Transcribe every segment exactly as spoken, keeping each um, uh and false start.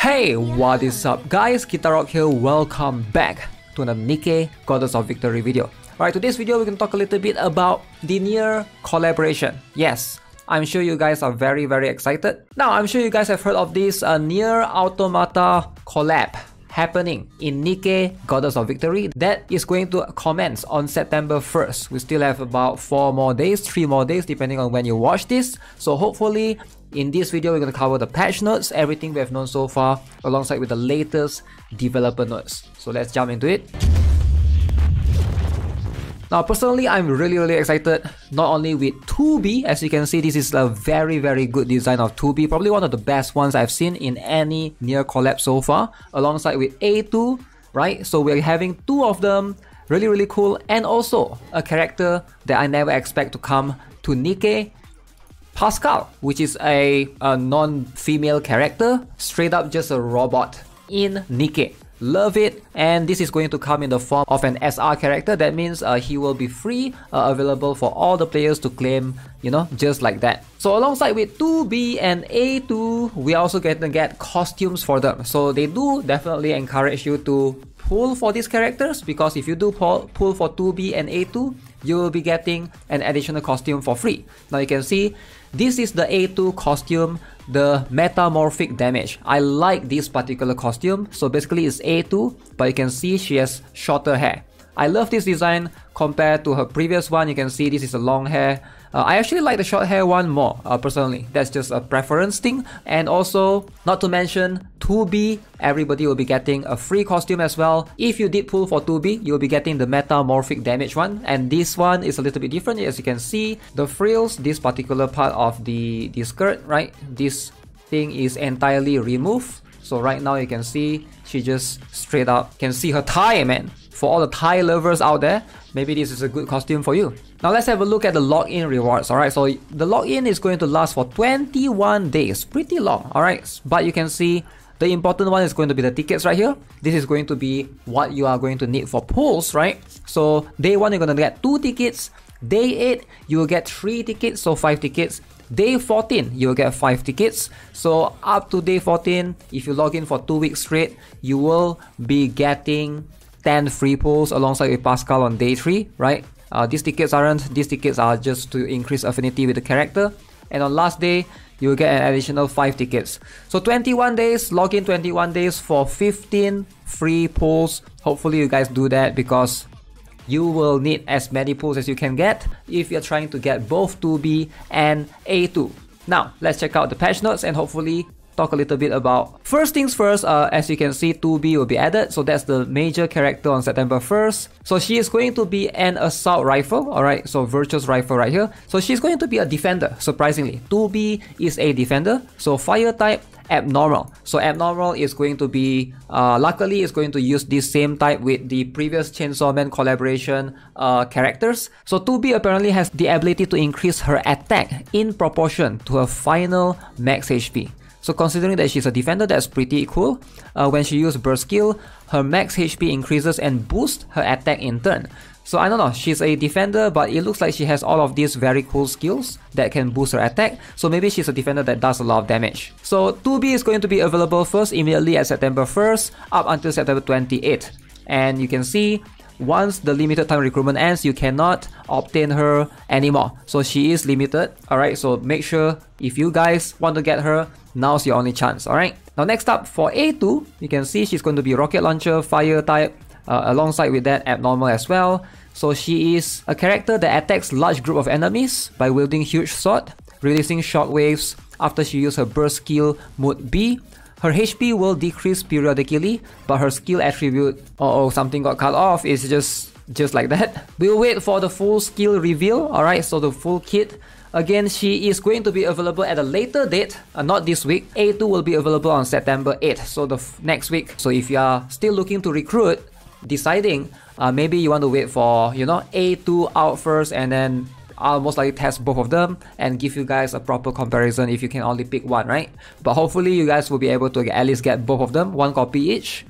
Hey, what is up guys, Kitarok here, welcome back to another NIKKE Goddess of Victory video. Alright, today's video we can talk a little bit about the Nier collaboration. Yes, I'm sure you guys are very very excited. Now, I'm sure you guys have heard of this uh, Nier Automata collab happening in NIKKE Goddess of Victory that is going to commence on September first. We still have about four more days, three more days depending on when you watch this. So hopefully, in this video, we're going to cover the patch notes, everything we have known so far, alongside with the latest developer notes. So let's jump into it. Now, personally, I'm really, really excited, not only with two B, as you can see, this is a very, very good design of two B, probably one of the best ones I've seen in any Nier collab so far, alongside with A two, right? So we're having two of them, really, really cool, and also a character that I never expect to come to NIKKE, Pascal, which is a, a non-female character, straight up just a robot in NIKKE. Love it, and this is going to come in the form of an S R character. That means uh, he will be free, uh, available for all the players to claim, you know, just like that. So alongside with two B and A two, we also get to get costumes for them. So they do definitely encourage you to pull for these characters, because if you do pull, pull for two B and A two, you will be getting an additional costume for free. Now you can see, this is the A two costume, the metamorphic damage. I like this particular costume. So basically it's A two, but you can see she has shorter hair. I love this design compared to her previous one. You can see this is a long hair. Uh, I actually like the short hair one more, uh, personally. That's just a preference thing. And also, not to mention, two B, everybody will be getting a free costume as well. If you did pull for two B, you'll be getting the metamorphic damage one. And this one is a little bit different. As you can see, the frills, this particular part of the, the skirt, right? This thing is entirely removed. So right now you can see, she just straight up can see her thigh, man. For all the Thai lovers out there, maybe this is a good costume for you. Now let's have a look at the login rewards, alright? So the login is going to last for twenty-one days, pretty long, alright? But you can see the important one is going to be the tickets right here. This is going to be what you are going to need for pulls, right? So day one, you're going to get two tickets. Day eight, you will get three tickets, so five tickets. Day fourteen, you'll get five tickets. So up to day fourteen, if you log in for two weeks straight, you will be getting ten free pulls alongside with Pascal on day three, right? Uh, these tickets aren't, these tickets are just to increase affinity with the character. And on last day, you'll get an additional five tickets. So twenty-one days, log in twenty-one days for fifteen free pulls. Hopefully you guys do that, because you will need as many pulls as you can get if you're trying to get both two B and A two. Now, let's check out the patch notes and hopefully talk a little bit about. First things first, uh, as you can see, two B will be added, so that's the major character on September first. So she is going to be an assault rifle, alright, so virtuous rifle right here. So she's going to be a defender, surprisingly. two B is a defender, so fire type, abnormal. So abnormal is going to be, uh, luckily is going to use this same type with the previous Chainsaw Man collaboration uh, characters. So two B apparently has the ability to increase her attack in proportion to her final max H P. So considering that she's a defender, that's pretty cool. Uh, when she uses burst skill, her max H P increases and boosts her attack in turn. So I don't know, she's a defender, but it looks like she has all of these very cool skills that can boost her attack. So maybe she's a defender that does a lot of damage. So two B is going to be available first immediately at September first up until September twenty-eighth. And you can see, once the limited time recruitment ends, you cannot obtain her anymore. So she is limited, alright? So make sure if you guys want to get her, now's your only chance, alright? Now next up, for A two, you can see she's going to be rocket launcher, fire type, uh, alongside with that abnormal as well. So she is a character that attacks large group of enemies by wielding huge sword, releasing shockwaves after she uses her burst skill mode B. Her H P will decrease periodically, but her skill attribute, uh oh, something got cut off, it's just, just like that. We'll wait for the full skill reveal, alright, so the full kit. Again, she is going to be available at a later date, uh, not this week. A two will be available on September eighth, so the f next week. So if you are still looking to recruit, deciding, uh, maybe you want to wait for, you know, A two out first, and then I'll most likely test both of them and give you guys a proper comparison if you can only pick one, right? But hopefully you guys will be able to at least get both of them, one copy each.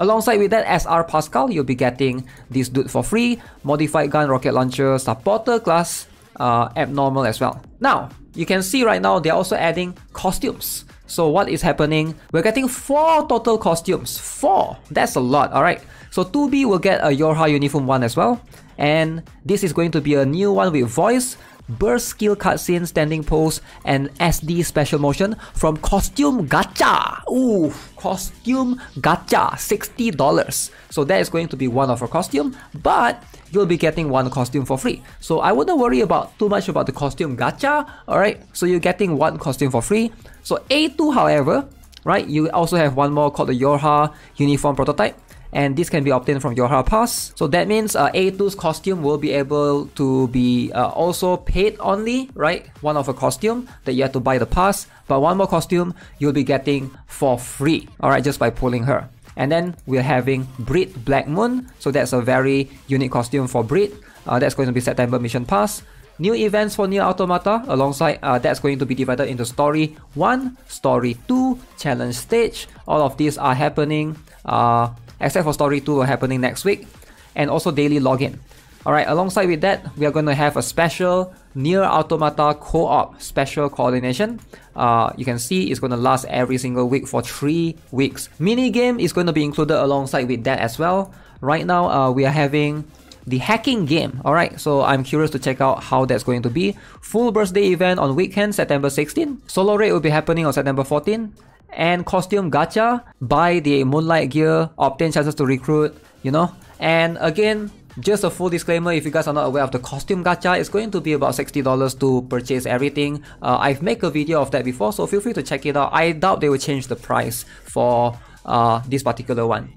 Alongside with that, S R Pascal, you'll be getting this dude for free, modified gun, rocket launcher, supporter class, uh, abnormal as well. Now, you can see right now they're also adding costumes. So what is happening? We're getting four total costumes. Four! That's a lot, alright? So two B will get a YoRHa Uniform one as well. And this is going to be a new one with voice, burst skill cutscene, standing pose, and S D special motion from Costume Gacha. Ooh, Costume Gacha, sixty dollars. So that is going to be one of our costume, but you'll be getting one costume for free. So I wouldn't worry about too much about the Costume Gacha, alright? So you're getting one costume for free. So A two, however, right, you also have one more called the YoRHa Uniform Prototype. And this can be obtained from YoRHa Pass. So that means uh, A two's costume will be able to be uh, also paid only, right? One of a costume that you have to buy the pass, but one more costume you'll be getting for free, alright, just by pulling her. And then we're having Breed Black Moon, so that's a very unique costume for Breed. Uh, that's going to be September Mission Pass. New events for Nier Automata alongside uh, that's going to be divided into Story one, Story two, Challenge Stage. All of these are happening. Uh, Except for Story two, will happening next week, and also daily login. Alright, alongside with that, we are going to have a special Nier Automata co-op special coordination. Uh, you can see it's going to last every single week for three weeks. Minigame is going to be included alongside with that as well. Right now, uh, we are having the hacking game. Alright, so I'm curious to check out how that's going to be. Full birthday event on weekend, September sixteenth. Solo raid will be happening on September fourteenth. And Costume Gacha, buy the Moonlight gear, obtain chances to recruit, you know. And again, just a full disclaimer, if you guys are not aware of the Costume Gacha, it's going to be about sixty dollars to purchase everything. Uh, I've made a video of that before, so feel free to check it out. I doubt they will change the price for uh, this particular one.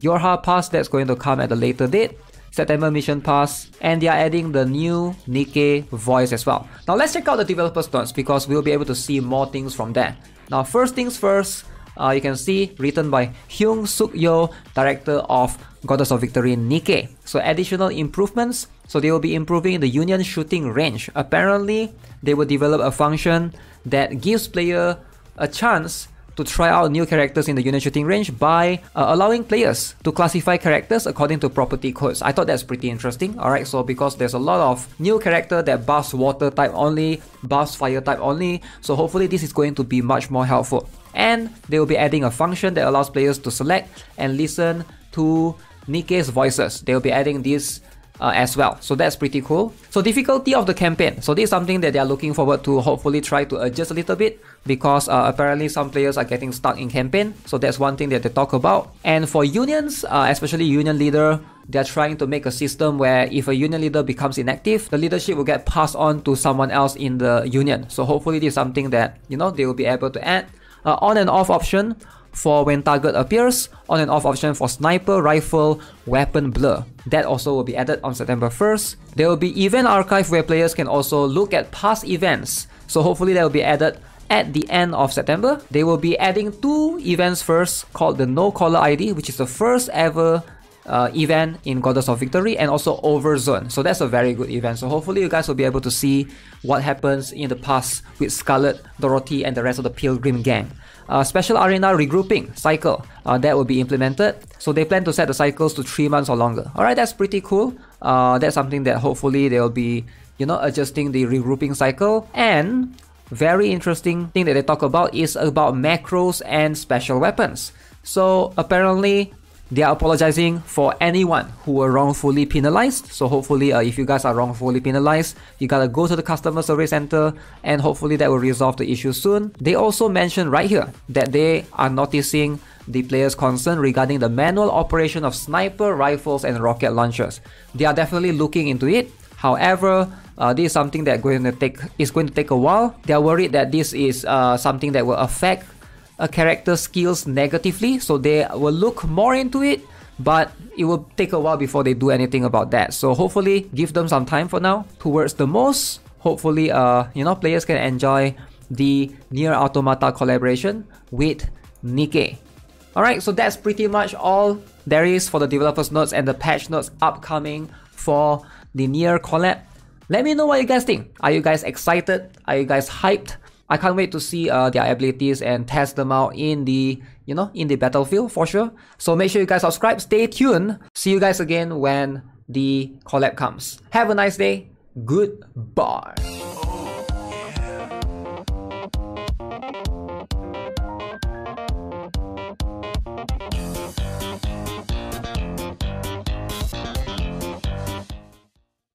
YoRHa Pass, that's going to come at a later date. September Mission Pass, and they are adding the new NIKKE voice as well. Now let's check out the developer's notes because we'll be able to see more things from there. Now first things first, uh, you can see written by Hyung Suk Yo, director of Goddess of Victory NIKKE. So additional improvements, so they will be improving the union shooting range. Apparently, they will develop a function that gives player a chance to try out new characters in the unit shooting range by uh, allowing players to classify characters according to property codes. I thought that's pretty interesting. Alright, so because there's a lot of new character that buffs water type only, buffs fire type only, so hopefully this is going to be much more helpful. And they will be adding a function that allows players to select and listen to NIKKE's voices. They will be adding this Uh, as well, so that's pretty cool. So difficulty of the campaign, so this is something that they are looking forward to, hopefully try to adjust a little bit because uh, apparently some players are getting stuck in campaign, so that's one thing that they talk about. And for unions, uh, especially union leader, they're trying to make a system where if a union leader becomes inactive, the leadership will get passed on to someone else in the union. So hopefully this is something that, you know, they will be able to add. Uh, on and off option for when target appears, on and off option for sniper, rifle, weapon blur. That also will be added on September first. There will be event archive where players can also look at past events. So hopefully that will be added at the end of September. They will be adding two events first called the No Caller I D, which is the first ever uh, event in Goddess of Victory, and also Overzone. So that's a very good event. So hopefully you guys will be able to see what happens in the past with Scarlet, Dorothy, and the rest of the Pilgrim gang. Uh, special arena regrouping cycle, uh, that will be implemented. So they plan to set the cycles to three months or longer. Alright, that's pretty cool. Uh, that's something that hopefully they'll be, you know, adjusting the regrouping cycle. And very interesting thing that they talk about is about macros and special weapons. So apparently they are apologizing for anyone who were wrongfully penalized. So hopefully uh, if you guys are wrongfully penalized, you gotta go to the customer service center, and hopefully that will resolve the issue soon. They also mentioned right here that they are noticing the players' concern regarding the manual operation of sniper rifles and rocket launchers. They are definitely looking into it. However, uh, this is something that going to take, is going to take a while. They are worried that this is uh, something that will affect a character's skills negatively, so they will look more into it, but it will take a while before they do anything about that. So hopefully give them some time for now. Towards the most, hopefully uh you know, players can enjoy the Nier Automata collaboration with NIKKE. Alright, so that's pretty much all there is for the developers notes and the patch notes upcoming for the Nier collab. Let me know what you guys think. Are you guys excited? Are you guys hyped? I can't wait to see uh, their abilities and test them out in the, you know, in the battlefield for sure. So make sure you guys subscribe, stay tuned. See you guys again when the collab comes. Have a nice day. Goodbye.